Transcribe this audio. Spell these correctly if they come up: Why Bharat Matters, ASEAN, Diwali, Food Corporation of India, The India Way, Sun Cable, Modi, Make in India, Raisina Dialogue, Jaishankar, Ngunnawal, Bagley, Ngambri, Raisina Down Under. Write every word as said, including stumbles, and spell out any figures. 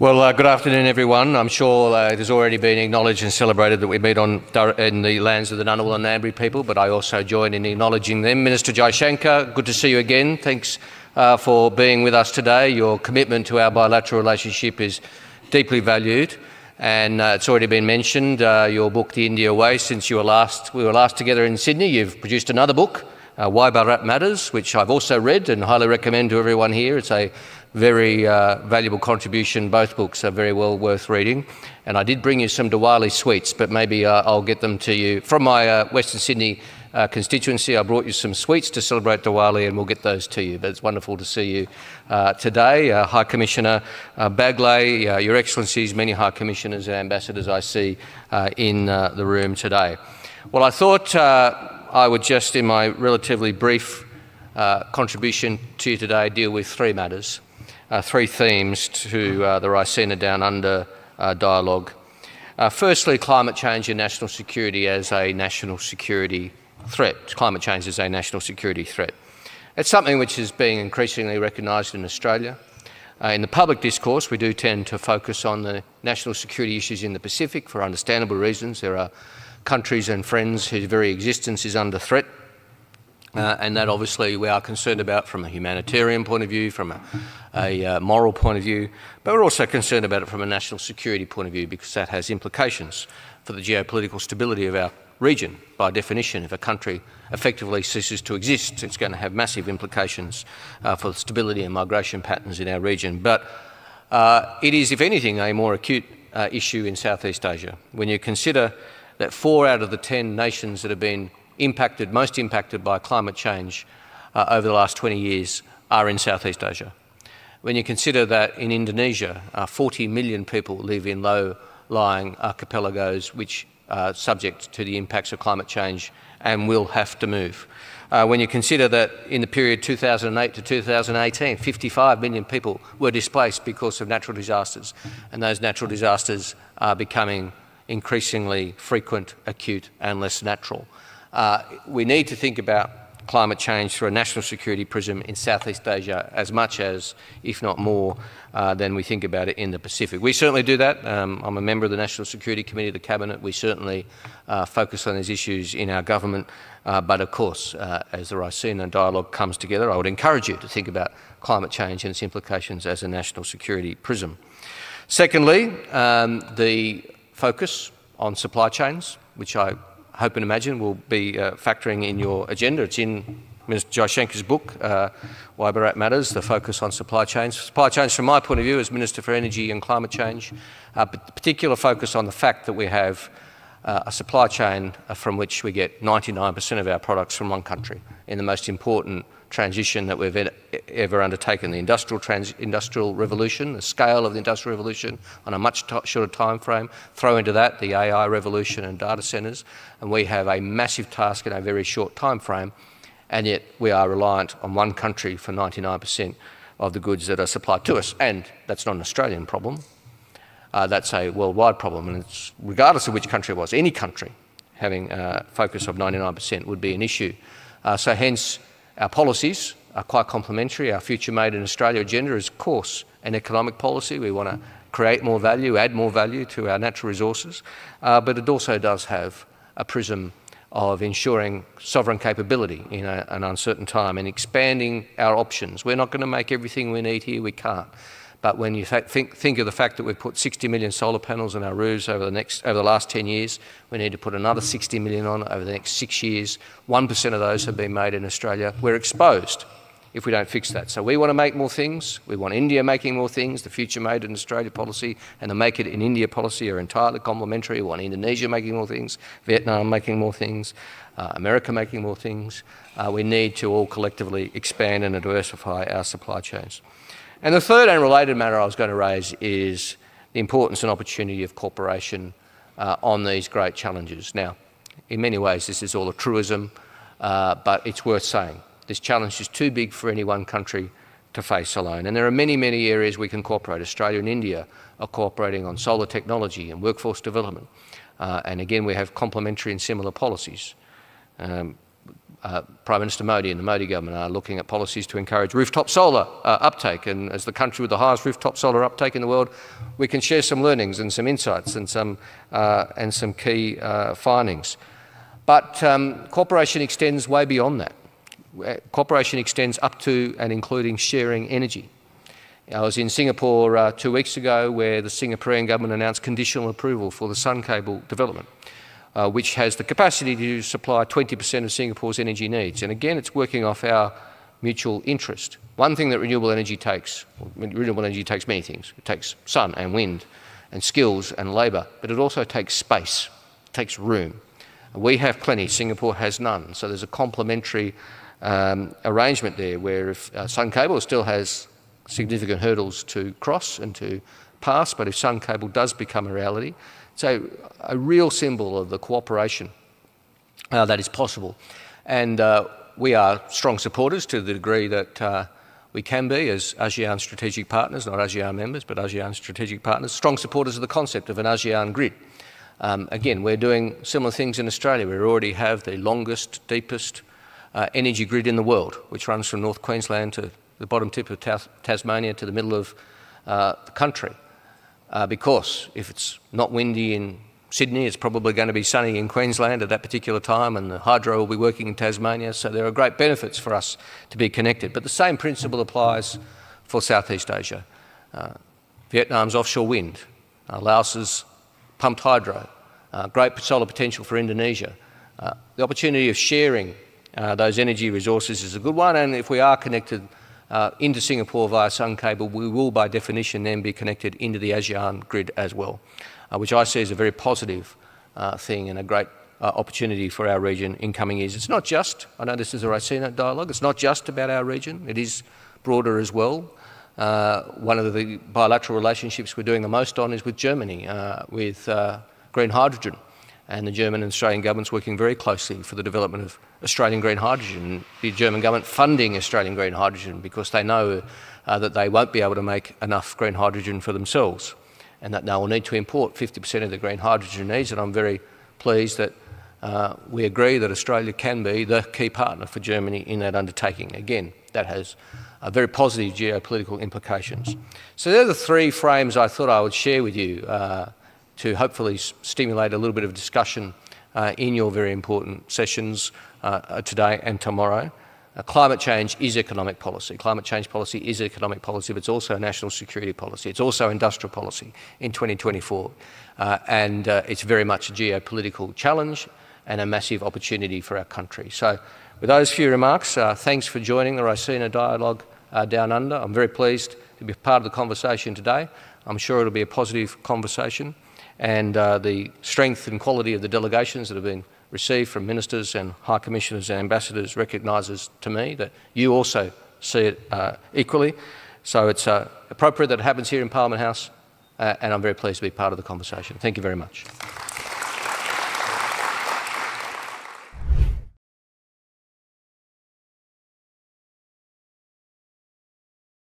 Well, uh, good afternoon, everyone. I'm sure uh, it has already been acknowledged and celebrated that we meet on in the lands of the Ngunnawal and Ngambri people, but I also join in acknowledging them. Minister Jaishankar, good to see you again. Thanks uh, for being with us today. Your commitment to our bilateral relationship is deeply valued, and uh, it's already been mentioned. Uh, your book, The India Way, since you were last we were last together in Sydney, you've produced another book, uh, Why Bharat Matters, which I've also read and highly recommend to everyone here. It's a very uh, valuable contribution. Both books are very well worth reading. And I did bring you some Diwali sweets, but maybe uh, I'll get them to you. From my uh, Western Sydney uh, constituency, I brought you some sweets to celebrate Diwali, and we'll get those to you. But it's wonderful to see you uh, today. Uh, High Commissioner uh, Bagley, uh, Your Excellencies, many High Commissioners and Ambassadors I see uh, in uh, the room today. Well, I thought uh, I would just, in my relatively brief uh, contribution to you today, deal with three matters. Uh, three themes to uh, the Raisina Down Under uh, dialogue. Uh, firstly, climate change and national security as a national security threat. Climate change is a national security threat. It's something which is being increasingly recognised in Australia. Uh, in the public discourse, we do tend to focus on the national security issues in the Pacific for understandable reasons. There are countries and friends whose very existence is under threat. Uh, and that obviously we are concerned about from a humanitarian point of view, from a, a uh, moral point of view, but we're also concerned about it from a national security point of view, because that has implications for the geopolitical stability of our region. By definition, if a country effectively ceases to exist, it's going to have massive implications uh, for the stability and migration patterns in our region. But uh, it is, if anything, a more acute uh, issue in Southeast Asia. When you consider that four out of the ten nations that have been impacted, most impacted by climate change uh, over the last twenty years are in Southeast Asia. When you consider that in Indonesia, uh, forty million people live in low-lying archipelagos which are subject to the impacts of climate change and will have to move. Uh, when you consider that in the period two thousand eight to two thousand eighteen, fifty-five million people were displaced because of natural disasters, and those natural disasters are becoming increasingly frequent, acute and less natural. Uh, we need to think about climate change through a national security prism in Southeast Asia as much as, if not more, uh, than we think about it in the Pacific. We certainly do that. Um, I'm a member of the National Security Committee of the Cabinet. We certainly uh, focus on these issues in our government. Uh, but of course, uh, as the Raisina dialogue comes together, I would encourage you to think about climate change and its implications as a national security prism. Secondly, um, the focus on supply chains, which I hope and imagine will be uh, factoring in your agenda. It's in Miz Jaishankar's book, uh, Why Bharat Matters, the focus on supply chains. Supply chains, from my point of view as Minister for Energy and Climate Change, uh, but the particular focus on the fact that we have uh, a supply chain from which we get ninety-nine percent of our products from one country in the most important transition that we've ever undertaken, the industrial, trans industrial revolution, the scale of the industrial revolution on a much shorter time frame. Throw into that the A I revolution and data centres, and we have a massive task in a very short time frame, and yet we are reliant on one country for ninety-nine percent of the goods that are supplied to us. And that's not an Australian problem, uh, that's a worldwide problem, and it's regardless of which country it was. Any country having a focus of ninety-nine percent would be an issue. Uh, so hence, our policies are quite complementary. Our Future Made in Australia agenda is, of course, an economic policy. We want to create more value, add more value to our natural resources, uh, but it also does have a prism of ensuring sovereign capability in a, an uncertain time and expanding our options. We're not going to make everything we need here, we can't. But when you think, think of the fact that we've put sixty million solar panels on our roofs over the, next, over the last ten years, we need to put another sixty million on over the next six years. one percent of those have been made in Australia. We're exposed if we don't fix that. So we want to make more things. We want India making more things. The Future Made in Australia policy and the Make It in India policy are entirely complementary. We want Indonesia making more things, Vietnam making more things, uh, America making more things. Uh, we need to all collectively expand and diversify our supply chains. And the third and related matter I was going to raise is the importance and opportunity of cooperation uh, on these great challenges. Now, in many ways, this is all a truism, uh, but it's worth saying. This challenge is too big for any one country to face alone. And there are many, many areas we can cooperate. Australia and India are cooperating on solar technology and workforce development. Uh, and again, we have complementary and similar policies. Um, Uh, Prime Minister Modi and the Modi government are looking at policies to encourage rooftop solar uh, uptake, and as the country with the highest rooftop solar uptake in the world, we can share some learnings and some insights and some, uh, and some key uh, findings. But um, cooperation extends way beyond that. Cooperation extends up to and including sharing energy. I was in Singapore uh, two weeks ago where the Singaporean government announced conditional approval for the Sun Cable development. Uh, which has the capacity to supply twenty percent of Singapore's energy needs. And again, it's working off our mutual interest. One thing that renewable energy takes, well, renewable energy takes many things. It takes sun and wind and skills and labour, but it also takes space, it takes room. We have plenty, Singapore has none. So there's a complementary um, arrangement there where if uh, Sun Cable still has significant hurdles to cross and to pass, but if Sun Cable does become a reality, so a real symbol of the cooperation uh, that is possible. And uh, we are strong supporters to the degree that uh, we can be as ASEAN strategic partners, not ASEAN members, but ASEAN strategic partners, strong supporters of the concept of an ASEAN grid. Um, again, we're doing similar things in Australia. We already have the longest, deepest uh, energy grid in the world, which runs from North Queensland to the bottom tip of Tas Tasmania to the middle of uh, the country. Uh, because if it's not windy in Sydney, it's probably going to be sunny in Queensland at that particular time, and the hydro will be working in Tasmania, so there are great benefits for us to be connected. But the same principle applies for Southeast Asia. Uh, Vietnam's offshore wind, uh, Laos's pumped hydro, uh, great solar potential for Indonesia. Uh, the opportunity of sharing uh, those energy resources is a good one, and if we are connected Uh, into Singapore via Sun Cable, we will by definition then be connected into the ASEAN grid as well, uh, which I see as a very positive uh, thing and a great uh, opportunity for our region in coming years. It's not just, I know this is a Raisina dialogue, it's not just about our region, it is broader as well. Uh, one of the bilateral relationships we're doing the most on is with Germany, uh, with uh, green hydrogen, and the German and Australian governments working very closely for the development of Australian green hydrogen, the German government funding Australian green hydrogen because they know uh, that they won't be able to make enough green hydrogen for themselves and that they will need to import fifty percent of the green hydrogen needs, and I'm very pleased that uh, we agree that Australia can be the key partner for Germany in that undertaking. Again, that has a very positive geopolitical implications. So they're the three frames I thought I would share with you uh, to hopefully stimulate a little bit of discussion uh, in your very important sessions uh, today and tomorrow. Uh, climate change is economic policy. Climate change policy is economic policy, but it's also national security policy. It's also industrial policy in twenty twenty-four. Uh, and uh, it's very much a geopolitical challenge and a massive opportunity for our country. So with those few remarks, uh, thanks for joining the Raisina Dialogue uh, Down Under. I'm very pleased to be part of the conversation today. I'm sure it'll be a positive conversation. And uh, the strength and quality of the delegations that have been received from ministers and high commissioners and ambassadors recognises to me that you also see it uh, equally. So it's uh, appropriate that it happens here in Parliament House, uh, and I'm very pleased to be part of the conversation. Thank you very much.